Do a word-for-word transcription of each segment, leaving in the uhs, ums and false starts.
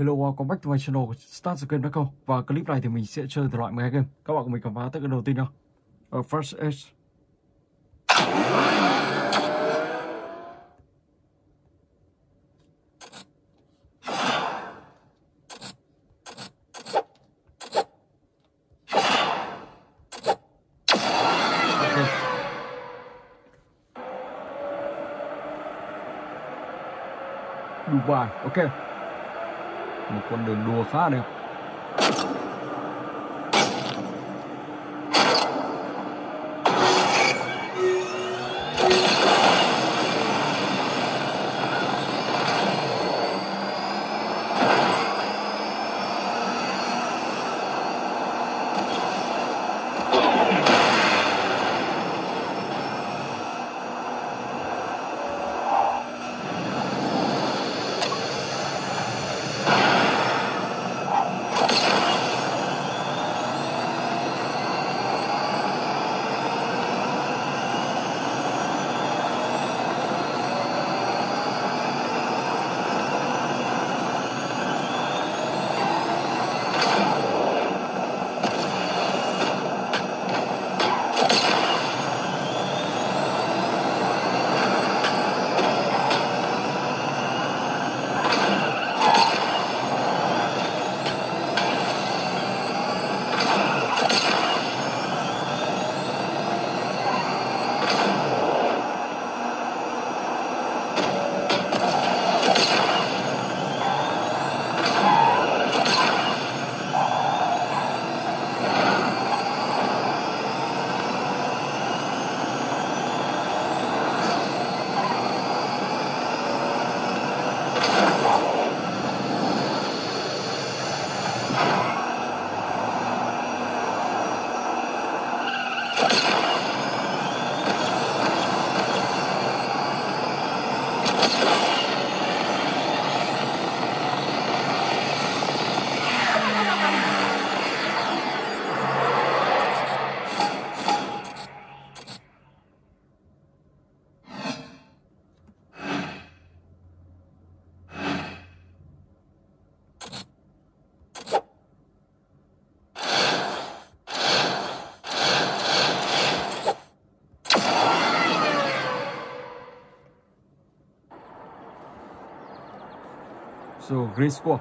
Hello, welcome back to my channel Start the Game Darko. Và clip này thì mình sẽ chơi từ loại mười hai game. Các bạn cùng mình khám phá tới cái đầu tiên nào. Ở First Edge. Okay. Dubai, ok. Một con đường đua khá đẹp. So great score.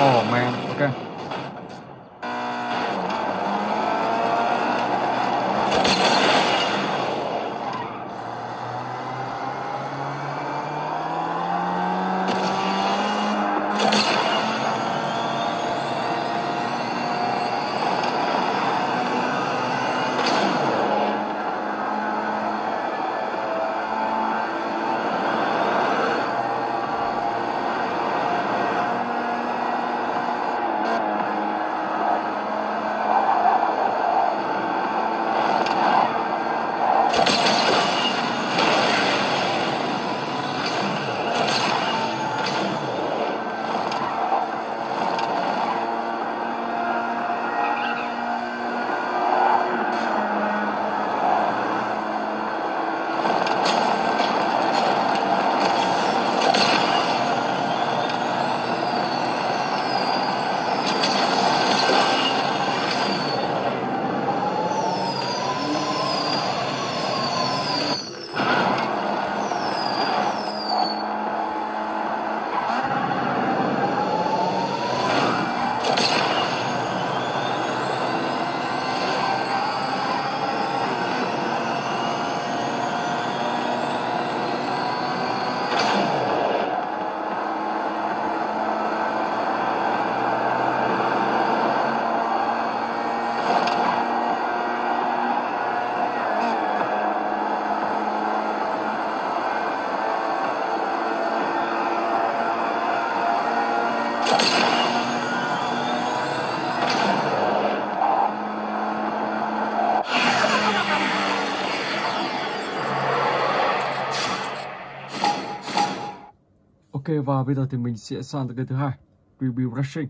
Oh man, okay. Ok, và bây giờ thì mình sẽ sang tới cái thứ hai, review racing.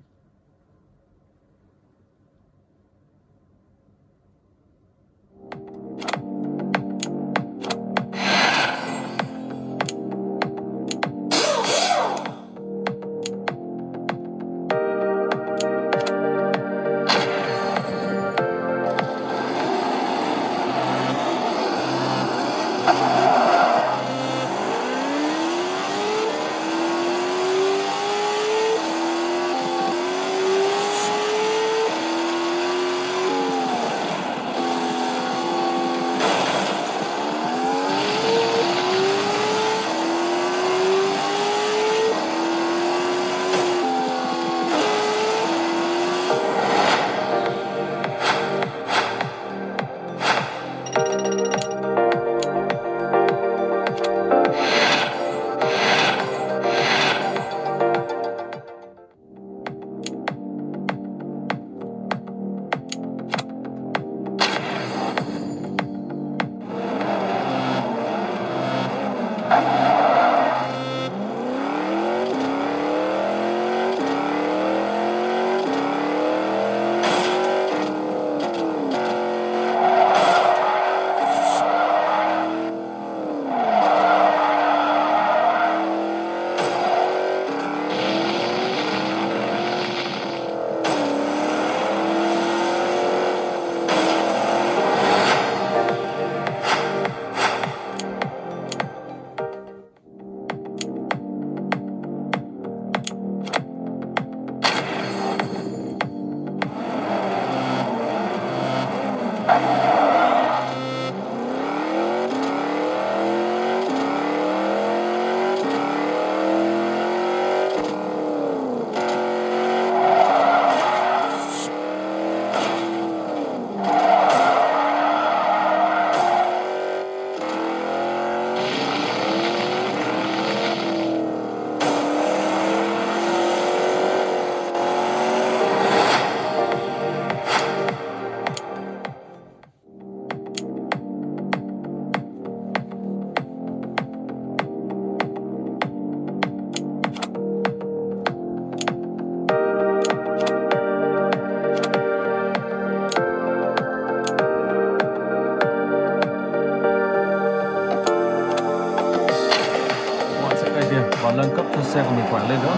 Và nâng cấp cho xe của mình khỏe lên nữa.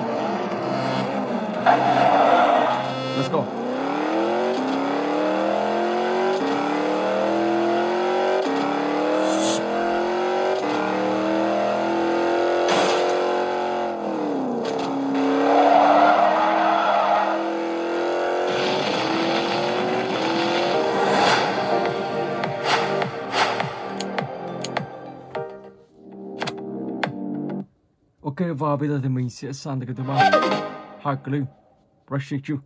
Let's go. Ok, và bây giờ thì mình sẽ sang tới cái thứ ba, Cycling Rush Rally.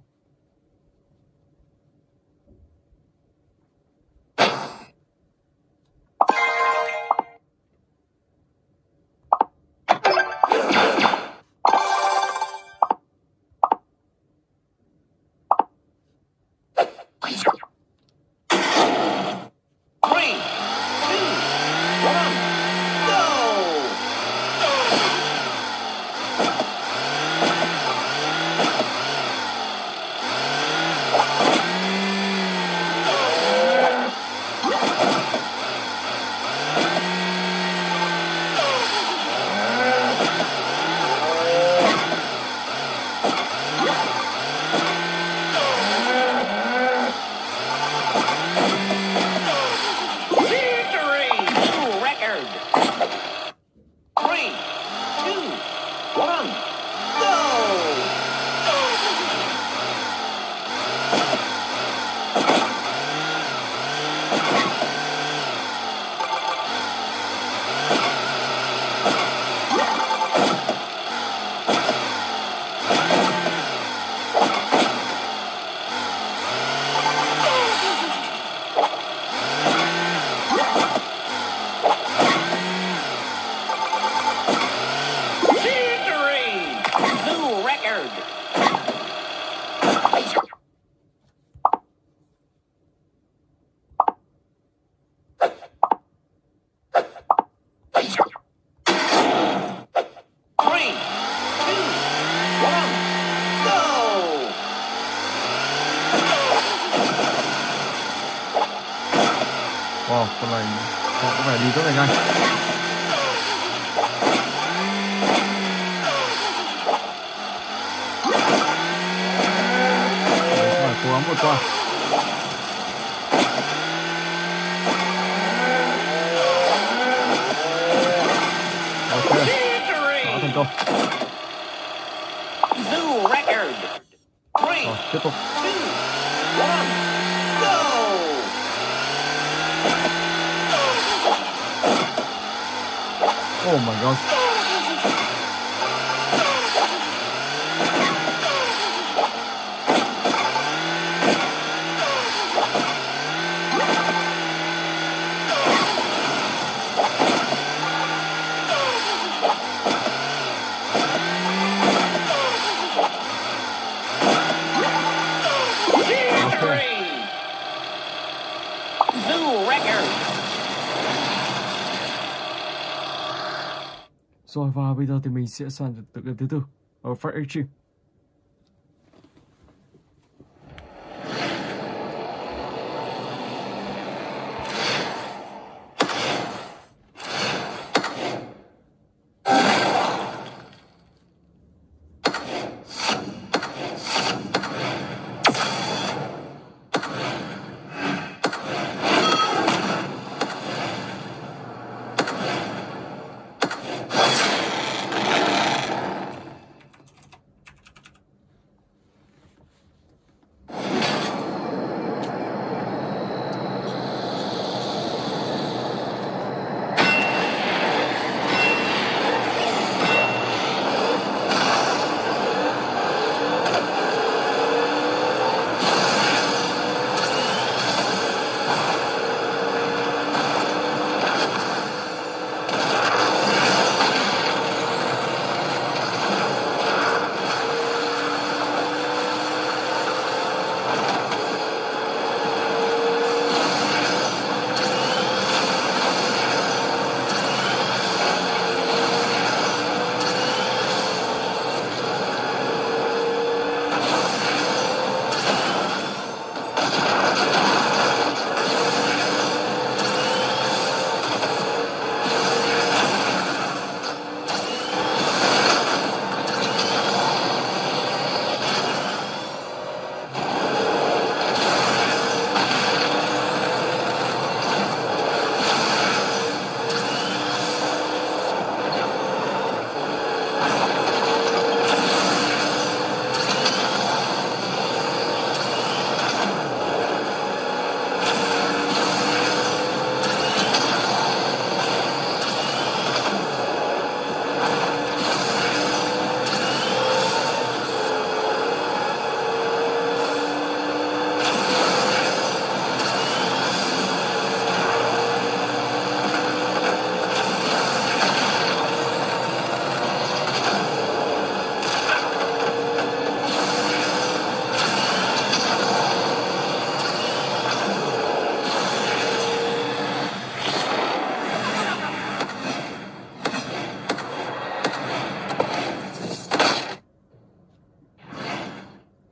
Họ cũng phải đi rất là nhanh. Đấy, phải cố gắng vượt qua. Ok, đã thành công. Rồi, tiếp tục. Oh my god. Rồi và bây giờ thì mình sẽ sang tựa game thứ tư ở Fight Extreme.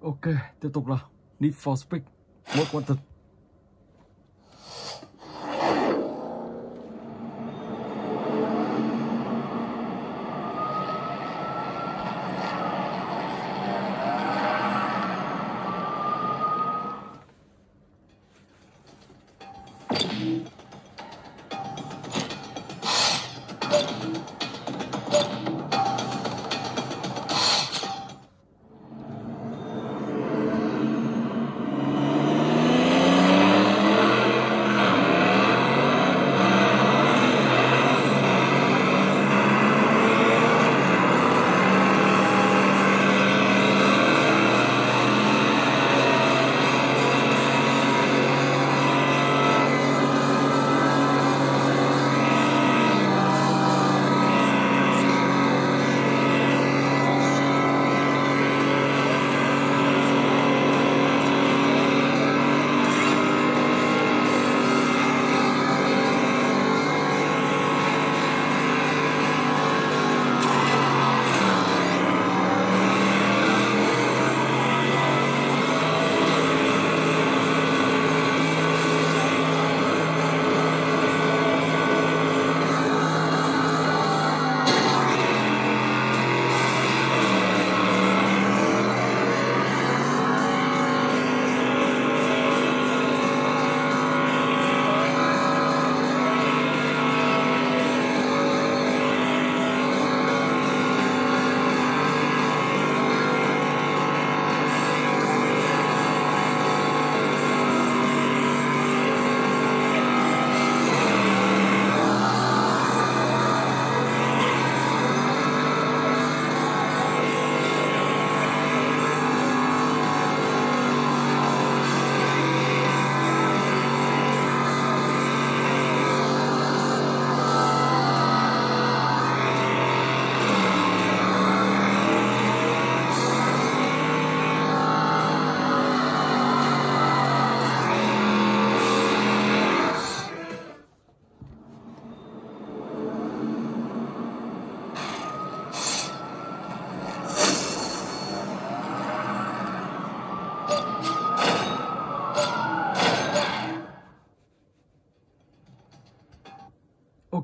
Ok, tiếp tục là Need for Speed Most Wanted. Oh,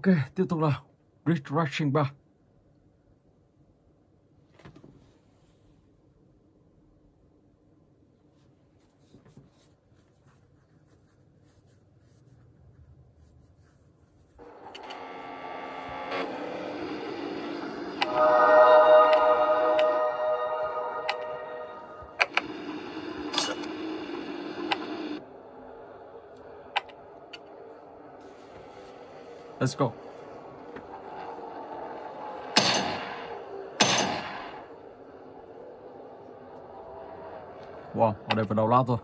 Ok, tiếp tục là Bridge Racing ba. Let's go. Wow, ở đây phải đầu lát thôi.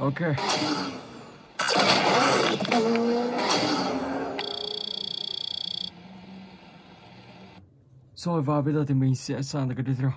Okay. Rồi và bây giờ thì mình sẽ sang cái tiếp theo.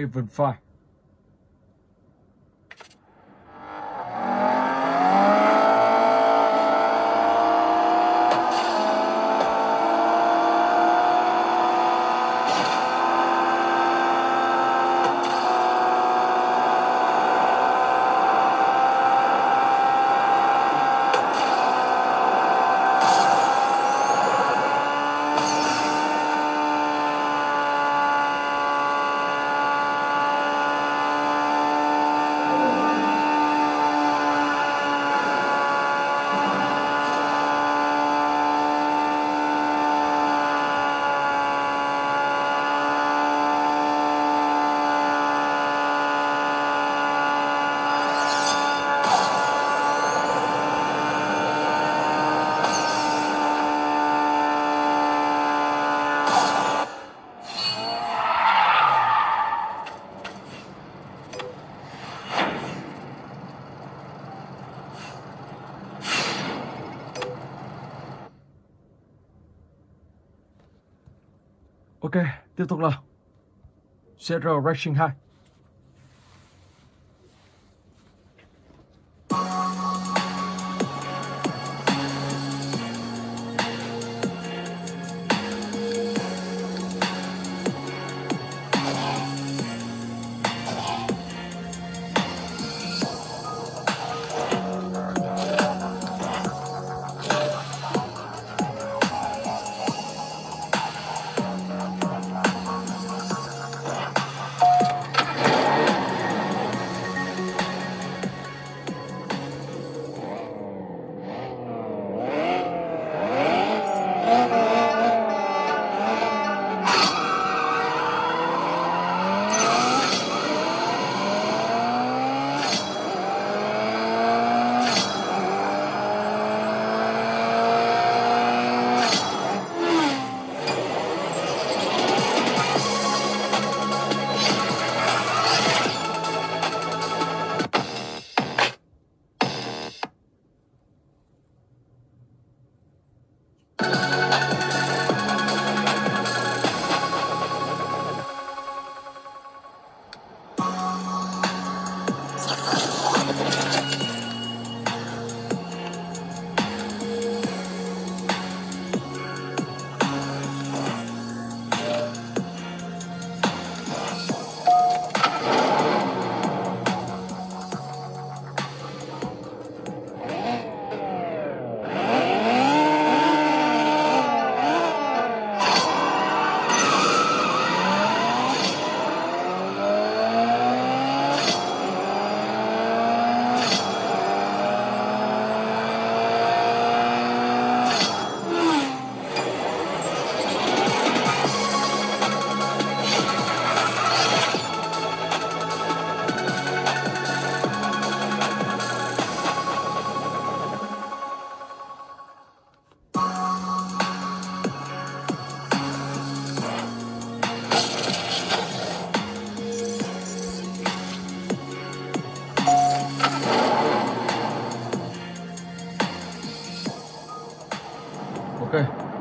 even fine. Ok, tiếp tục là xê rờ Racing hai.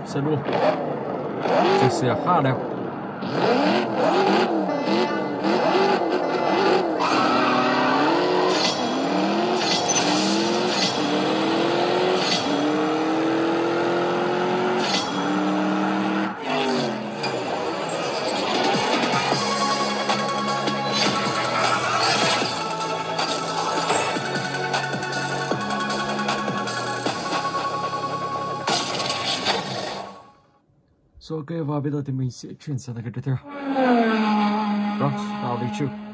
Xe đua, chiếc xe khá đẹp. Ok, và bây giờ thì mình sẽ chuyển sang cái tiếp theo, Rush Rally hai.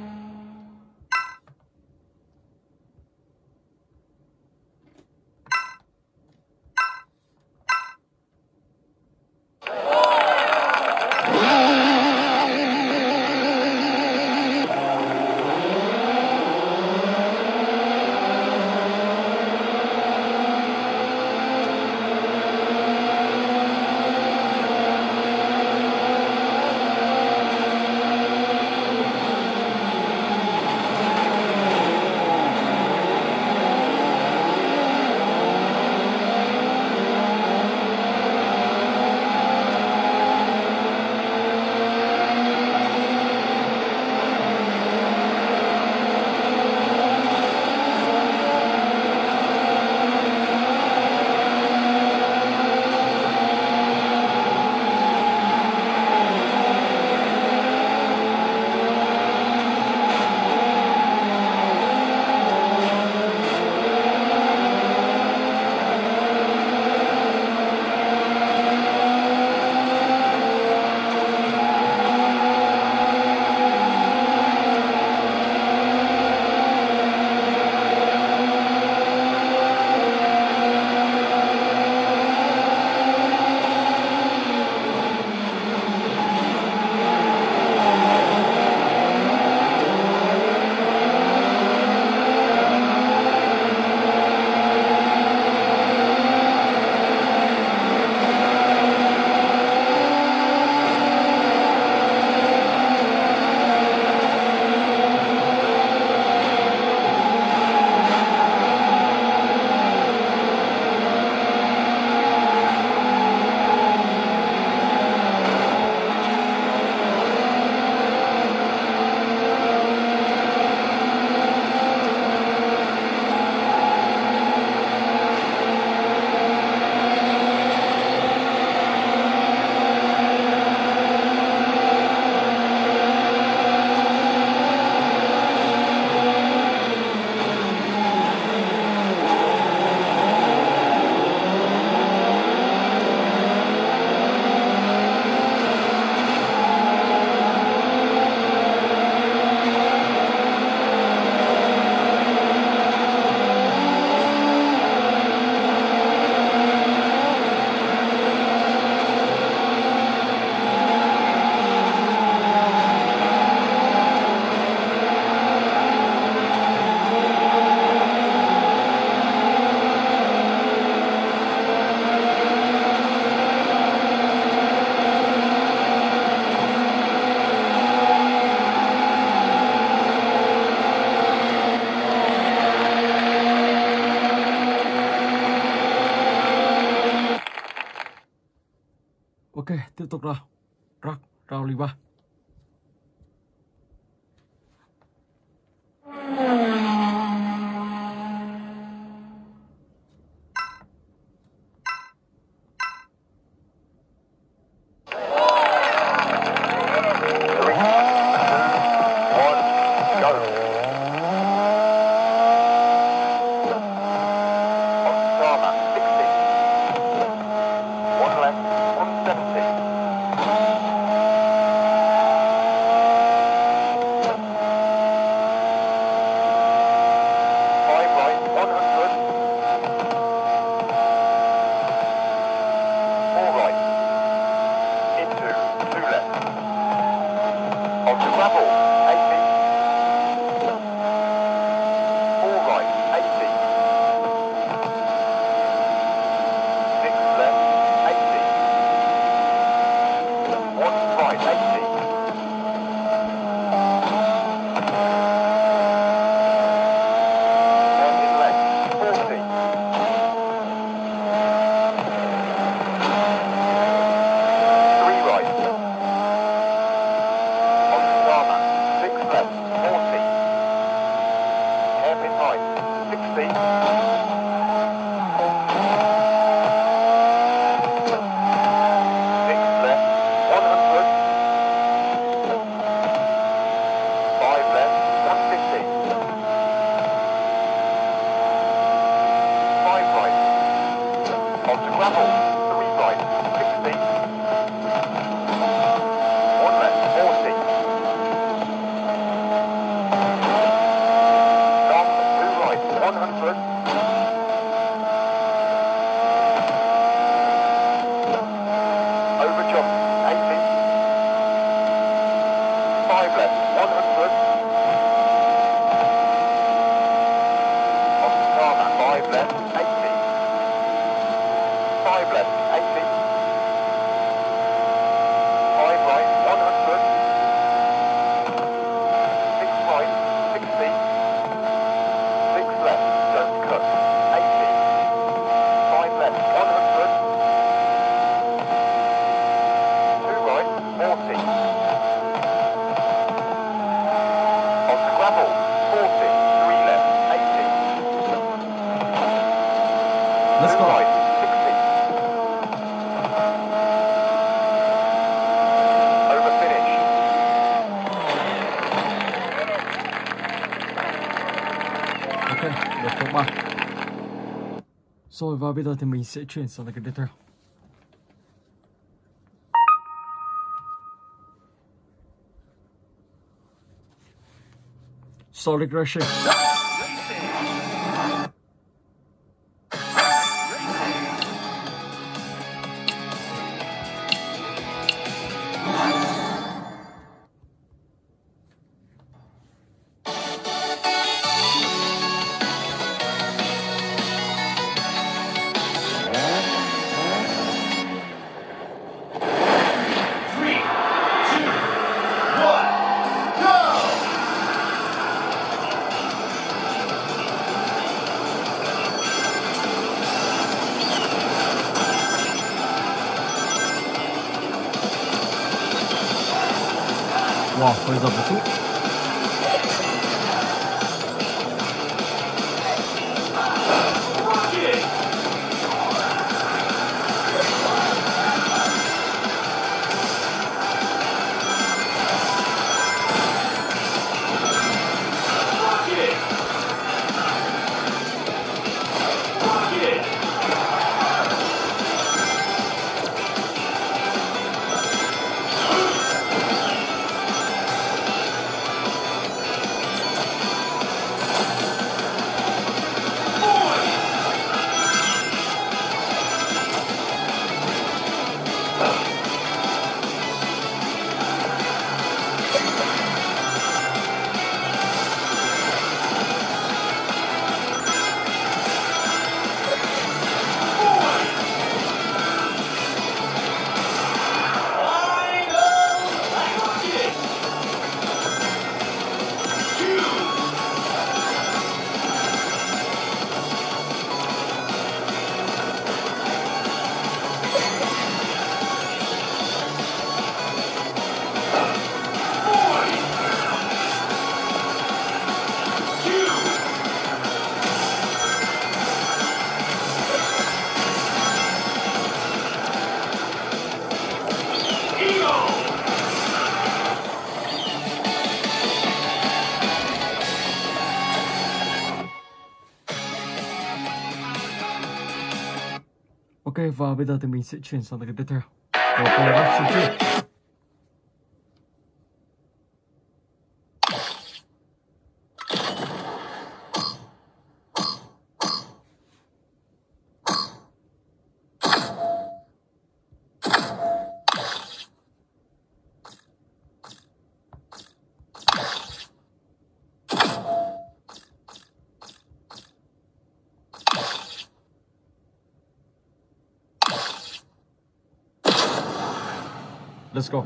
Ok, tiếp tục rồi. Rush Rally ba. Rồi và bây giờ thì mình sẽ chuyển sang cái tiếp theo. Solid Rushing. Wow, hơi dập một chút. Ok, và bây giờ thì mình sẽ chuyển sang cái tiếp theo của con Rush Rally. Let's go.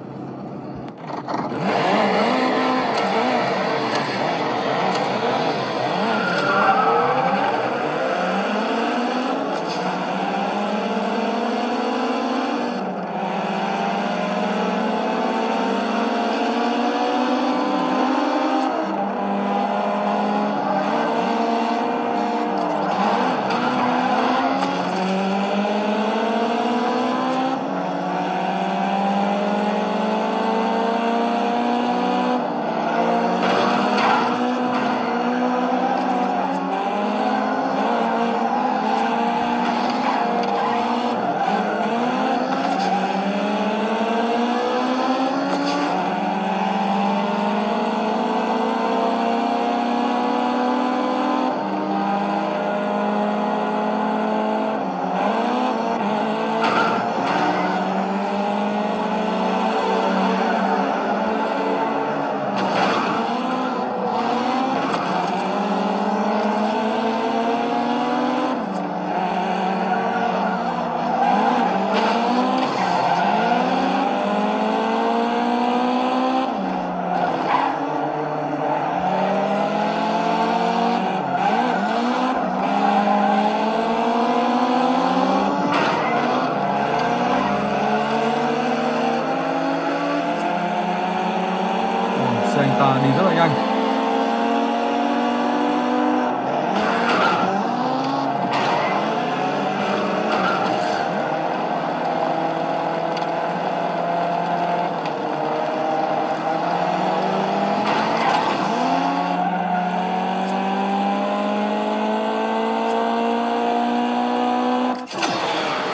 Anh ta đi rất là nhanh.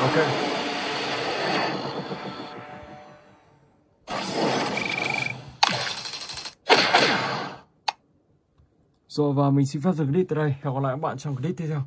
Ok. Rồi, và mình xin phép dừng clip tại đây. Hẹn gặp lại các bạn trong clip tiếp theo.